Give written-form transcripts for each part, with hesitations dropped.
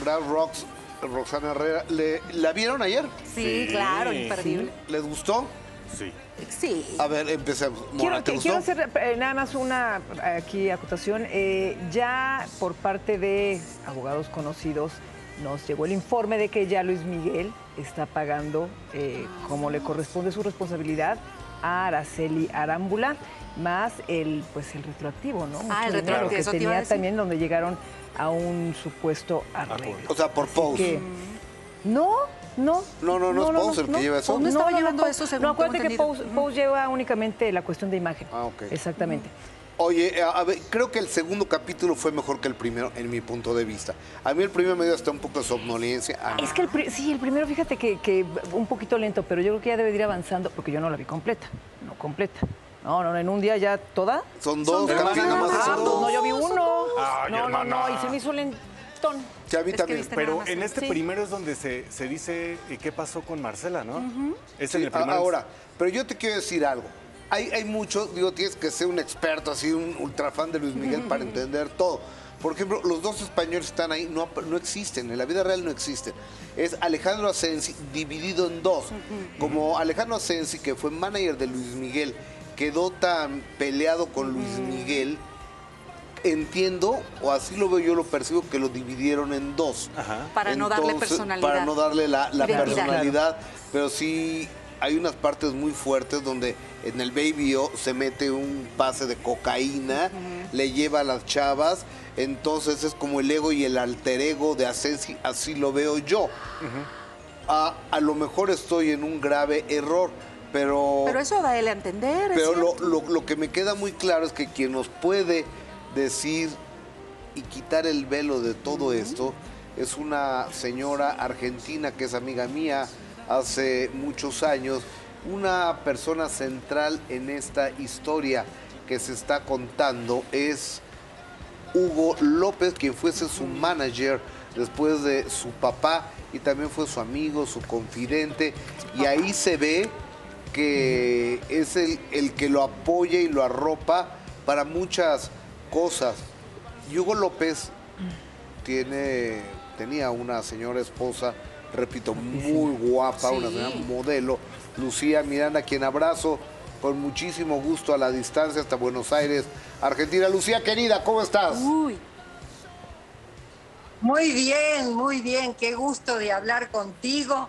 Brad Rocks, Roxana Herrera. ¿La vieron ayer? Sí, claro, imperdible. Sí. ¿Les gustó? Sí. Sí. A ver, empecemos. Mora, quiero hacer nada más una aquí acotación. Ya por parte de abogados conocidos nos llegó el informe de que ya Luis Miguel está pagando como le corresponde su responsabilidad a Araceli Arámbula, más el retroactivo, ¿no? El retroactivo. Que tenía también donde llegaron a un supuesto arreglo. O sea, por Pose. No, Pose el que lleva eso. No estaba llevando eso, según tengo entendido. No, acuérdate que Pose lleva únicamente la cuestión de imagen. Ah, ok. Exactamente. Oye, a ver, creo que el segundo capítulo fue mejor que el primero, en mi punto de vista. A mí el primero me dio hasta un poco de somnolencia. Es que el primero, fíjate que un poquito lento, pero yo creo que ya debe de ir avanzando, porque yo no la vi completa, No, en un día ya toda. Son dos. No, yo vi uno. Ay, no, y se me hizo lentón. Ya vi también. Pero en este primero es donde se dice qué pasó con Marcela, ¿no? Es el primero. Ahora, pero yo te quiero decir algo. Hay muchos, tienes que ser un experto, así, un ultrafan de Luis Miguel para entender todo. Por ejemplo, los dos españoles están ahí, no existen, en la vida real no existen. Es Alejandro Asensi dividido en dos. Como Alejandro Asensi, que fue manager de Luis Miguel, quedó tan peleado con Luis Miguel, entiendo, o así lo veo yo, lo percibo, que lo dividieron en dos. Ajá. Para no darle personalidad. Para no darle la personalidad, pero sí... Hay unas partes muy fuertes donde en el Baby O se mete un pase de cocaína, le lleva a las chavas, entonces es como el ego y el alter ego de Asensi, así lo veo yo. A lo mejor estoy en un grave error, pero... Pero eso da él a entender. Pero lo que me queda muy claro es que quien nos puede decir y quitar el velo de todo esto es una señora argentina que es amiga mía, hace muchos años, una persona central en esta historia que se está contando es Hugo López, quien fuese su manager después de su papá y también fue su amigo, su confidente, y ahí se ve que es el que lo apoya y lo arropa para muchas cosas. Y Hugo López tenía una señora esposa, repito, muy guapa, una señora modelo, Lucía Miranda, quien abrazo con muchísimo gusto a la distancia hasta Buenos Aires, Argentina. Lucía, querida, ¿cómo estás? Muy bien, qué gusto de hablar contigo.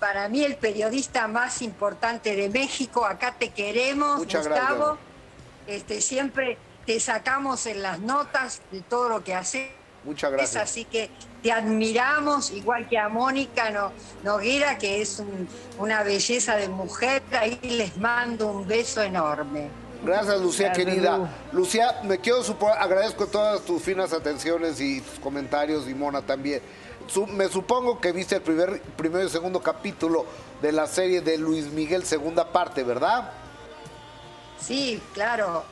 Para mí el periodista más importante de México, acá te queremos, muchas Gustavo. Gracias. Siempre te sacamos en las notas de todo lo que haces. Muchas gracias. Así que te admiramos, igual que a Mónica Noguera, que es una belleza de mujer. Ahí les mando un beso enorme. Gracias, Lucía, querida. Lucía, agradezco todas tus finas atenciones y tus comentarios, y Mona también. Me supongo que viste el primero y segundo capítulo de la serie de Luis Miguel, segunda parte, ¿verdad? Sí, claro.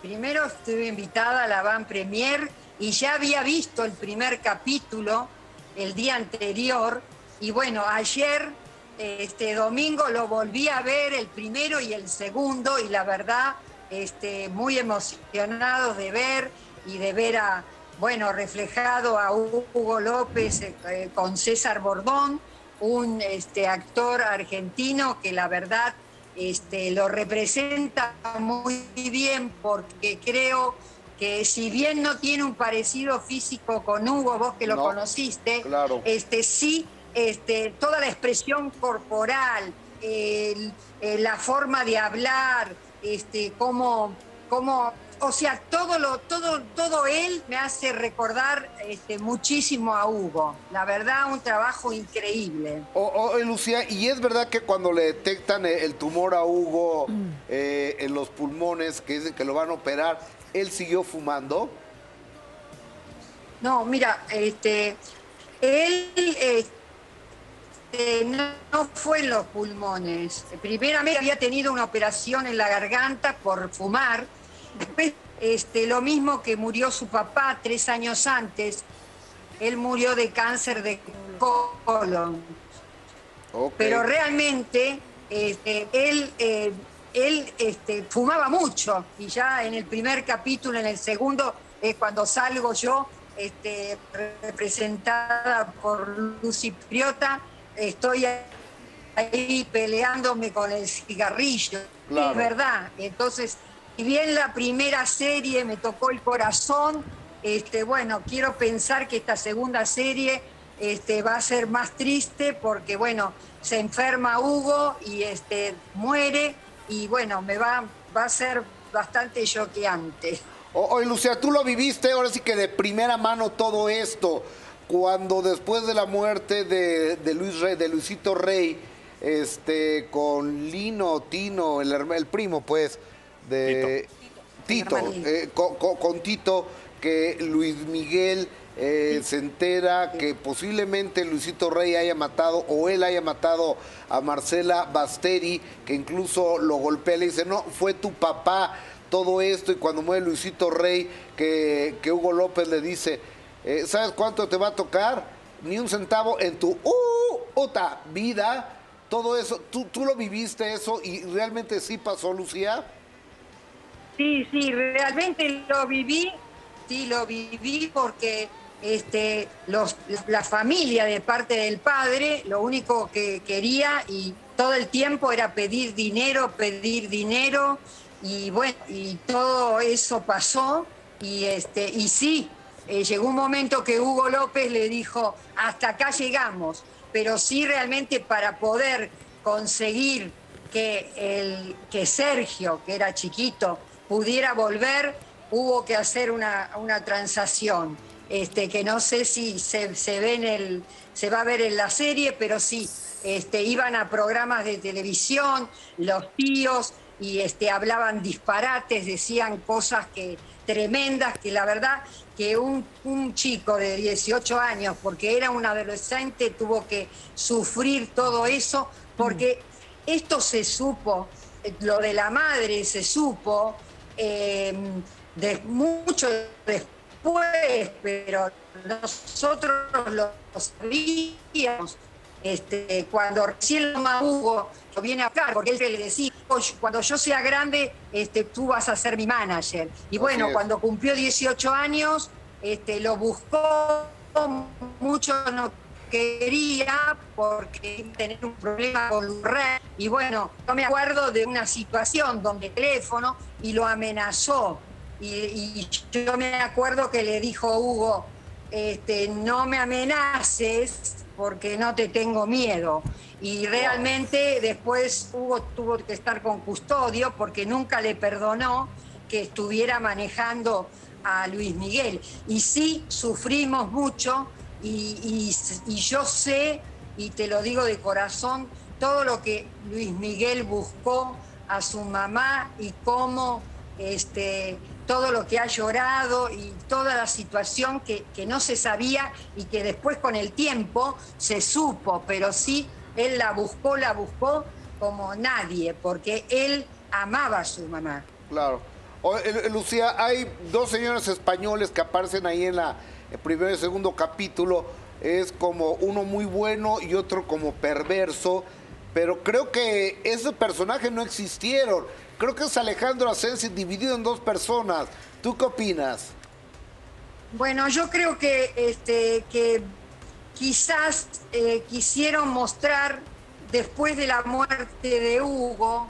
Primero estuve invitada a la Van Premier, y ya había visto el primer capítulo el día anterior, y bueno, ayer, domingo, lo volví a ver el primero y el segundo, y la verdad, muy emocionados de ver, y de ver reflejado a Hugo López con César Bordón, un actor argentino que la verdad lo representa muy bien, porque creo que si bien no tiene un parecido físico con Hugo, vos que lo conociste, claro. Toda la expresión corporal, la forma de hablar, todo él me hace recordar muchísimo a Hugo. La verdad, un trabajo increíble. Lucía, ¿y es verdad que cuando le detectan el tumor a Hugo en los pulmones, que dicen que lo van a operar, él siguió fumando? No, mira, él no fue en los pulmones. Primeramente había tenido una operación en la garganta por fumar. Después, lo mismo que murió su papá 3 años antes, él murió de cáncer de colon. Okay. Pero realmente él fumaba mucho, y ya en el primer capítulo, en el segundo, cuando salgo yo, representada por Lucy Priota, estoy ahí peleándome con el cigarrillo, claro. Es verdad. Entonces, si bien la primera serie me tocó el corazón, bueno, quiero pensar que esta segunda serie va a ser más triste porque, bueno, se enferma Hugo y muere y, bueno, va a ser bastante choqueante. Oye, Lucía, tú lo viviste ahora sí que de primera mano todo esto, cuando después de la muerte de Luisito Rey, con Tino, el primo, pues, de Tito con Tito, que Luis Miguel se entera que posiblemente Luisito Rey haya matado o él haya matado a Marcela Basteri, que incluso lo golpea, le dice, no, fue tu papá, todo esto, y cuando muere Luisito Rey, que Hugo López le dice, ¿sabes cuánto te va a tocar? Ni un centavo en tu otra vida, todo eso, ¿tú lo viviste eso y realmente sí pasó, Lucía? Sí, realmente lo viví. Sí, lo viví porque la familia de parte del padre lo único que quería y todo el tiempo era pedir dinero y bueno, y todo eso pasó y sí, llegó un momento que Hugo López le dijo, hasta acá llegamos, pero sí realmente para poder conseguir que Sergio, que era chiquito, pudiera volver, hubo que hacer una transacción, que no sé si se va a ver en la serie, pero sí, iban a programas de televisión, los tíos, y hablaban disparates, decían cosas tremendas, que la verdad que un chico de 18 años, porque era un adolescente, tuvo que sufrir todo eso, porque esto se supo, lo de la madre se supo, mucho después, pero nosotros lo sabíamos cuando recién Hugo lo viene a buscar, porque él le decía, oye, cuando yo sea grande tú vas a ser mi manager, y bueno, cuando cumplió 18 años lo buscó, mucho no quería porque tener un problema con el rey, y bueno, yo me acuerdo de una situación donde teléfono y lo amenazó. Y yo me acuerdo que le dijo Hugo, no me amenaces porque no te tengo miedo. Y realmente después Hugo tuvo que estar con custodio porque nunca le perdonó que estuviera manejando a Luis Miguel. Y sí, sufrimos mucho y yo sé, y te lo digo de corazón, todo lo que Luis Miguel buscó a su mamá y cómo... todo lo que ha llorado y toda la situación que no se sabía y que después con el tiempo se supo, pero sí, él la buscó como nadie, porque él amaba a su mamá. Claro. Lucía, hay dos señores españoles que aparecen ahí en el primer y segundo capítulo, es como uno muy bueno y otro como perverso, pero creo que esos personajes no existieron. Creo que es Alejandro Asensi dividido en dos personas. ¿Tú qué opinas? Bueno, yo creo que quizás quisieron mostrar después de la muerte de Hugo,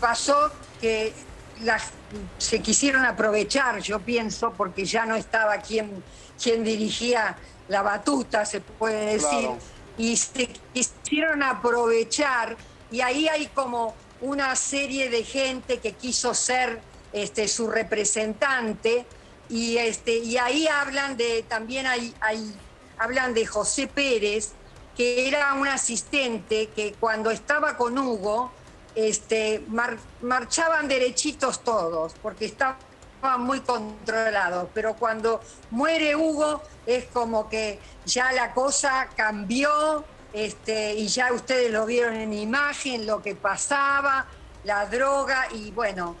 pasó que se quisieron aprovechar, yo pienso, porque ya no estaba quien dirigía la batuta, se puede decir, claro. Y se quisieron aprovechar. Y ahí hay como una serie de gente que quiso ser su representante y, y ahí hablan hablan de José Pérez, que era un asistente que cuando estaba con Hugo marchaban derechitos todos porque estaban muy controlados, pero cuando muere Hugo es como que ya la cosa cambió. Y ya ustedes lo vieron en imagen, lo que pasaba, la droga, y bueno,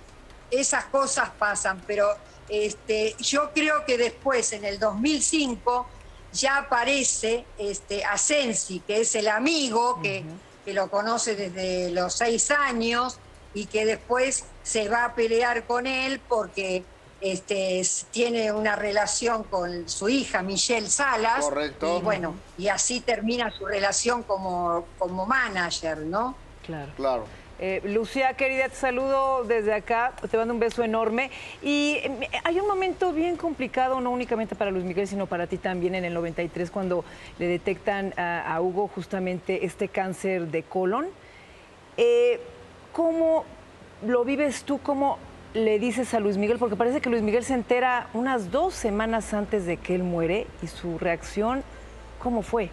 esas cosas pasan, pero yo creo que después, en el 2005, ya aparece Asensi, que es el amigo que lo conoce desde los 6 años y que después se va a pelear con él porque tiene una relación con su hija Michelle Salas. Correcto. Y bueno, y así termina su relación como manager, ¿no? Claro. Lucía, querida, te saludo desde acá, te mando un beso enorme. Y hay un momento bien complicado, no únicamente para Luis Miguel, sino para ti también, en el 93, cuando le detectan a Hugo justamente este cáncer de colon. ¿Cómo lo vives tú? ¿Cómo le dices a Luis Miguel? Porque parece que Luis Miguel se entera unas 2 semanas antes de que él muere, y su reacción, ¿cómo fue?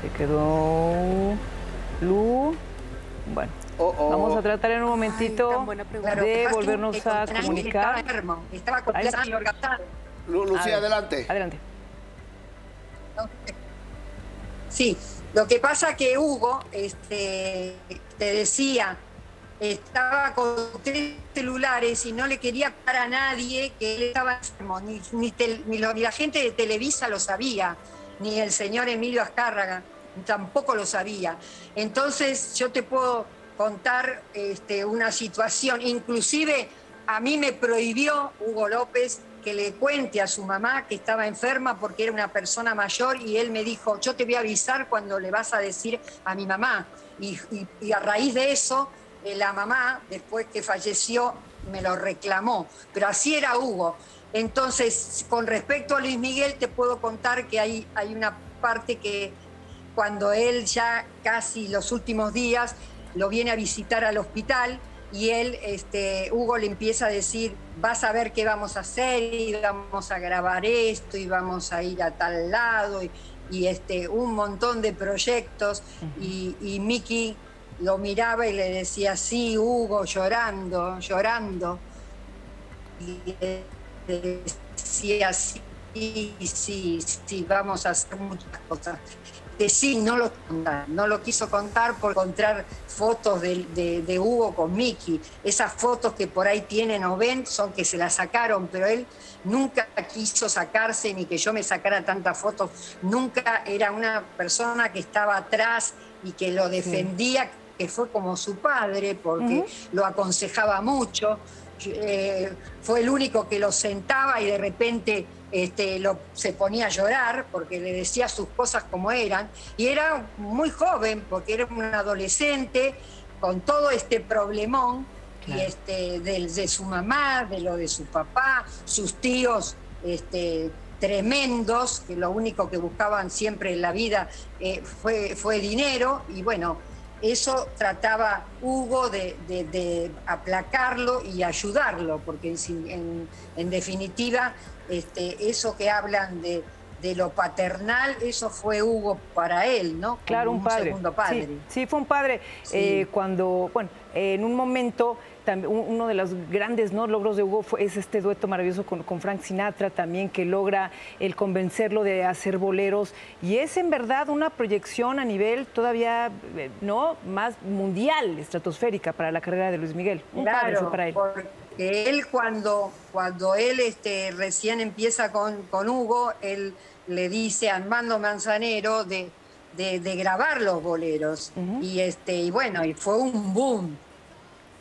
Se quedó Lu. Bueno, vamos a tratar en un momentito de volvernos a comunicar. Estaba completamente organizado. Lucía, adelante. Adelante. Sí, lo que pasa que Hugo, te decía, estaba con 3 celulares y no le quería contar a nadie que él estaba enfermo, ni la gente de Televisa lo sabía, ni el señor Emilio Azcárraga tampoco lo sabía. Entonces yo te puedo contar una situación, inclusive a mí me prohibió Hugo López que le cuente a su mamá que estaba enferma, porque era una persona mayor, y él me dijo, yo te voy a avisar cuando le vas a decir a mi mamá. Y a raíz de eso, la mamá, después que falleció, me lo reclamó. Pero así era Hugo. Entonces, con respecto a Luis Miguel, te puedo contar que hay una parte que cuando él ya casi los últimos días lo viene a visitar al hospital, y él, Hugo le empieza a decir, vas a ver qué vamos a hacer, y vamos a grabar esto, y vamos a ir a tal lado, y un montón de proyectos, y Miki lo miraba y le decía, sí, Hugo, llorando, y le decía, sí, vamos a hacer muchas cosas. Sí, no lo quiso contar por encontrar fotos de Hugo con Miki. Esas fotos que por ahí tienen o ven son que se las sacaron, pero él nunca quiso sacarse, ni que yo me sacara tantas fotos. Nunca era una persona que estaba atrás y que lo defendía, que fue como su padre, porque lo aconsejaba mucho. Fue el único que lo sentaba y de repente se ponía a llorar porque le decía sus cosas como eran, y era muy joven porque era un adolescente con todo este problemón de su mamá, de lo de su papá, sus tíos tremendos, que lo único que buscaban siempre en la vida fue dinero, y bueno, eso trataba Hugo de aplacarlo y ayudarlo, porque en definitiva eso que hablan de lo paternal, eso fue Hugo para él, ¿no? Claro, como un padre. Segundo padre. Sí, fue un padre. Sí. Cuando, bueno, en un momento, uno de los grandes logros de Hugo es este dueto maravilloso con Frank Sinatra también, que logra el convencerlo de hacer boleros, y es en verdad una proyección a nivel todavía más mundial, estratosférica para la carrera de Luis Miguel. Claro, para él. Porque él cuando él recién empieza con Hugo, él le dice a Armando Manzanero de grabar los boleros, y bueno, y fue un boom.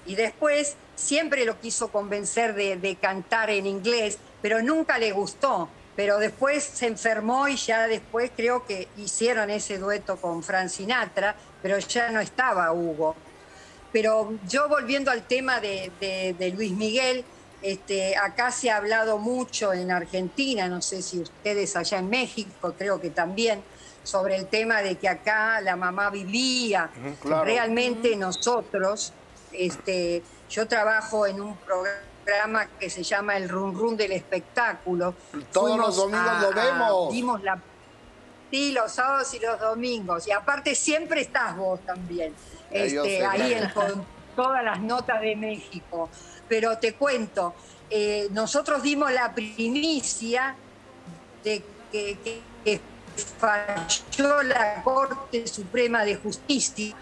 Y después siempre lo quiso convencer de cantar en inglés, pero nunca le gustó. Pero después se enfermó y ya después creo que hicieron ese dueto con Frank Sinatra, pero ya no estaba Hugo. Pero yo, volviendo al tema de Luis Miguel, acá se ha hablado mucho en Argentina, no sé si ustedes allá en México, creo que también, sobre el tema de que acá la mamá vivía. Claro. Realmente nosotros... yo trabajo en un programa que se llama El Run Run del Espectáculo. Todos los domingos lo vemos. Sí, los sábados y los domingos. Y aparte siempre estás vos también, ahí con todas las notas de México. Pero te cuento, nosotros dimos la primicia de que falló la Corte Suprema de Justicia,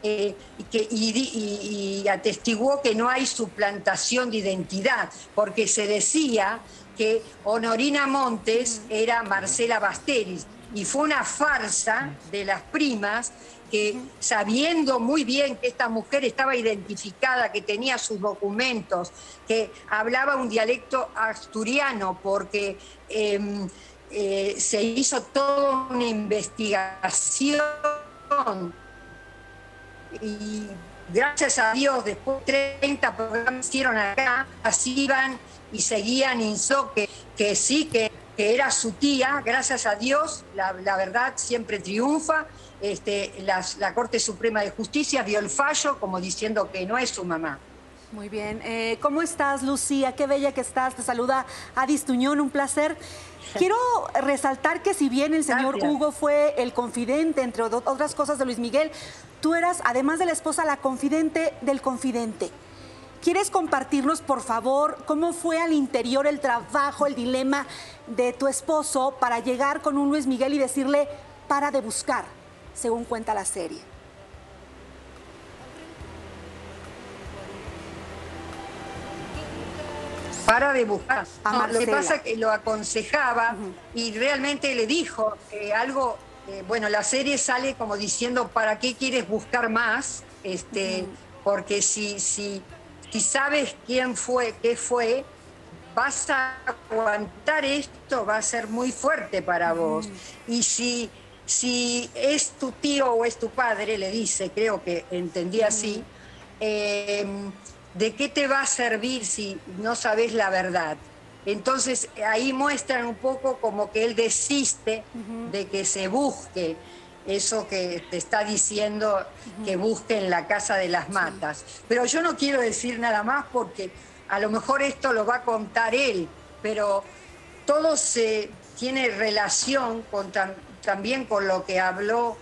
y atestiguó que no hay suplantación de identidad, porque se decía que Honorina Montes era Marcela Basteris, y fue una farsa de las primas que sabiendo muy bien que esta mujer estaba identificada, que tenía sus documentos, que hablaba un dialecto asturiano porque se hizo toda una investigación y gracias a Dios después 30 programas hicieron acá, así iban y seguían Insó, que sí, que era su tía, gracias a Dios, la verdad siempre triunfa. La Corte Suprema de Justicia dio el fallo como diciendo que no es su mamá. Muy bien. ¿Cómo estás, Lucía? Qué bella que estás. Te saluda Adis Tuñón, un placer. Quiero resaltar que si bien el señor Hugo fue el confidente, entre otras cosas, de Luis Miguel, tú eras, además de la esposa, la confidente del confidente. ¿Quieres compartirnos, por favor, cómo fue al interior el trabajo, el dilema de tu esposo para llegar con un Luis Miguel y decirle, para de buscar, según cuenta la serie? Para de buscar. No, lo que pasa que lo aconsejaba y realmente le dijo algo, bueno, la serie sale como diciendo, ¿para qué quieres buscar más? Porque si sabes quién fue, qué fue, vas a aguantar esto, va a ser muy fuerte para vos. Y si es tu tío o es tu padre, le dice, creo que entendí así, ¿de qué te va a servir si no sabes la verdad? Entonces ahí muestran un poco como que él desiste de que se busque eso que te está diciendo que busque en la Casa de las Matas. Pero yo no quiero decir nada más porque a lo mejor esto lo va a contar él, pero todo se tiene relación con también con lo que habló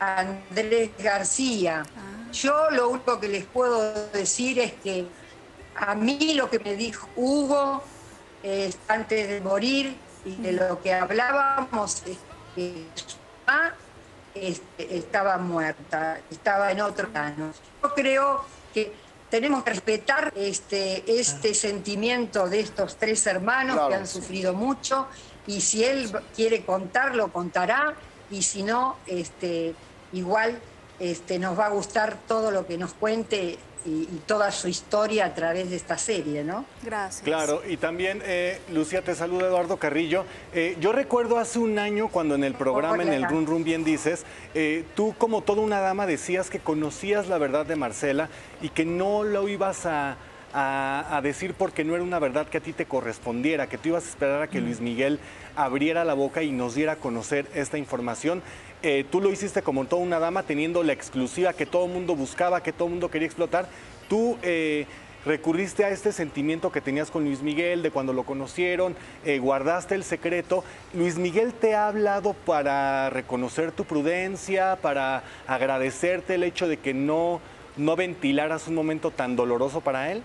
Andrés García. Yo lo único que les puedo decir es que a mí lo que me dijo Hugo antes de morir y de lo que hablábamos es que su mamá estaba muerta, estaba en otro plano. Yo creo que tenemos que respetar este sentimiento de estos tres hermanos que han sufrido mucho, y si él quiere contarlo, contará, y si no, igual... nos va a gustar todo lo que nos cuente y toda su historia a través de esta serie, ¿no? Gracias. Claro, y también, Lucía, te saluda Eduardo Carrillo. Yo recuerdo hace un año cuando en el programa, en el Run Run Bien Dices, tú como toda una dama decías que conocías la verdad de Marcela y que no lo ibas a decir porque no era una verdad que a ti te correspondiera, que tú ibas a esperar a que Luis Miguel abriera la boca y nos diera a conocer esta información. Tú lo hiciste como toda una dama, teniendo la exclusiva que todo el mundo buscaba, que todo el mundo quería explotar. Tú recurriste a este sentimiento que tenías con Luis Miguel, de cuando lo conocieron, guardaste el secreto. ¿Luis Miguel te ha hablado para reconocer tu prudencia, para agradecerte el hecho de que no ventilaras un momento tan doloroso para él?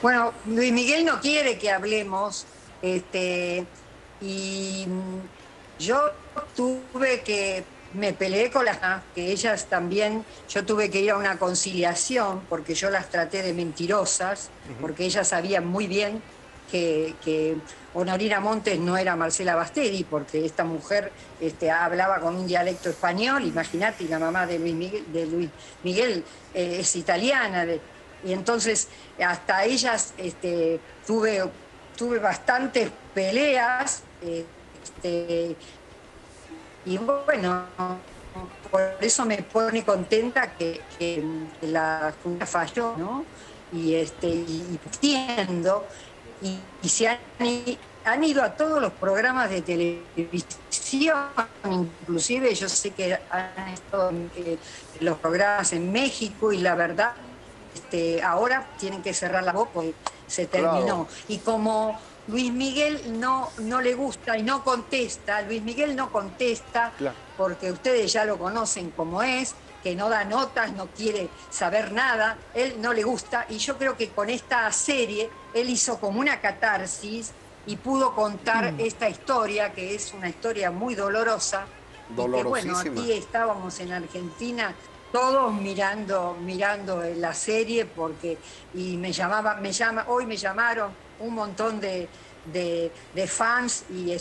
Bueno, Luis Miguel no quiere que hablemos, y yo me peleé con las mamás, que ellas también, yo tuve que ir a una conciliación porque yo las traté de mentirosas, porque ellas sabían muy bien que Honorina Montes no era Marcela Basteri, porque esta mujer hablaba con un dialecto español, imagínate, y la mamá de Luis Miguel es italiana, y entonces hasta ellas tuve bastantes peleas, y bueno, por eso me pone contenta que la Junta falló, ¿no? Y entiendo, y se han ido a todos los programas de televisión, inclusive yo sé que han estado los programas en México, y la verdad, ahora tienen que cerrar la boca porque se terminó. Claro. Y como Luis Miguel no le gusta y no contesta, claro, porque ustedes ya lo conocen como es, que no da notas, no quiere saber nada, él no le gusta, y yo creo que con esta serie él hizo como una catarsis y pudo contar esta historia, que es una historia muy dolorosa. Dolorosísima. Y que, bueno, aquí estábamos en Argentina todos mirando la serie, porque hoy me llamaron un montón de, de fans y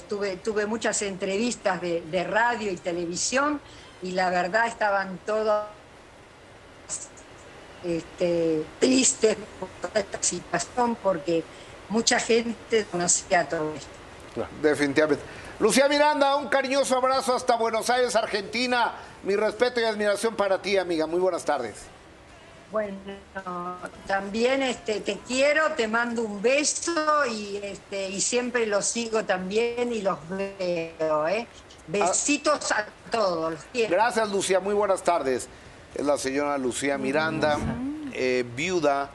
tuve muchas entrevistas de radio y televisión, y la verdad estaban todos tristes por toda esta situación, porque mucha gente conocía todo esto. Claro, definitivamente. Lucía Miranda, un cariñoso abrazo hasta Buenos Aires, Argentina. Mi respeto y admiración para ti, amiga. Muy buenas tardes. Bueno, también te quiero, te mando un beso y siempre los sigo también y los veo. Besitos a todos, los quiero. Gracias, Lucía. Muy buenas tardes. Es la señora Lucía Miranda, viuda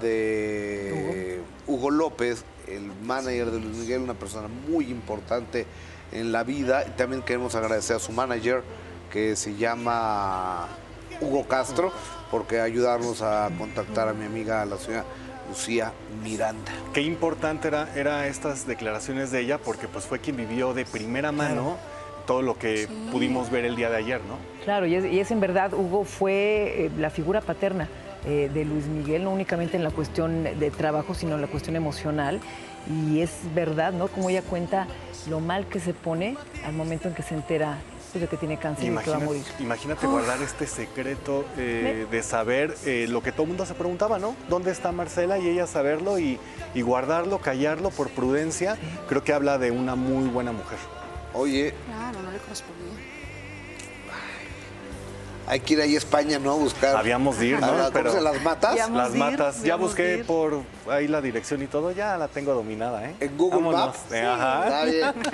de Hugo López, el manager de Luis Miguel, una persona muy importante en la vida. También queremos agradecer a su manager, que se llama Hugo Castro, porque ayudarnos a contactar a mi amiga, la señora Lucía Miranda. Qué importante eran estas declaraciones de ella, porque pues fue quien vivió de primera mano todo lo que pudimos ver el día de ayer, ¿no? Claro, y es en verdad, Hugo fue la figura paterna de Luis Miguel, no únicamente en la cuestión de trabajo, sino en la cuestión emocional. Y es verdad, ¿no? Como ella cuenta lo mal que se pone al momento en que se entera de que tiene cáncer y que va a morir. Imagínate guardar este secreto de saber lo que todo el mundo se preguntaba, ¿no? ¿Dónde está Marcela? Y ella saberlo y guardarlo, callarlo por prudencia. Sí. Creo que habla de una muy buena mujer. Oye. Claro, no le correspondía. Hay que ir ahí a España, ¿no? A buscar. Habíamos de ir, ¿no? Pero ¿se las matas? Las matas. Ya busqué por ahí la dirección y todo. Ya la tengo dominada, ¿eh? En Google Maps. Sí, ajá. Está bien.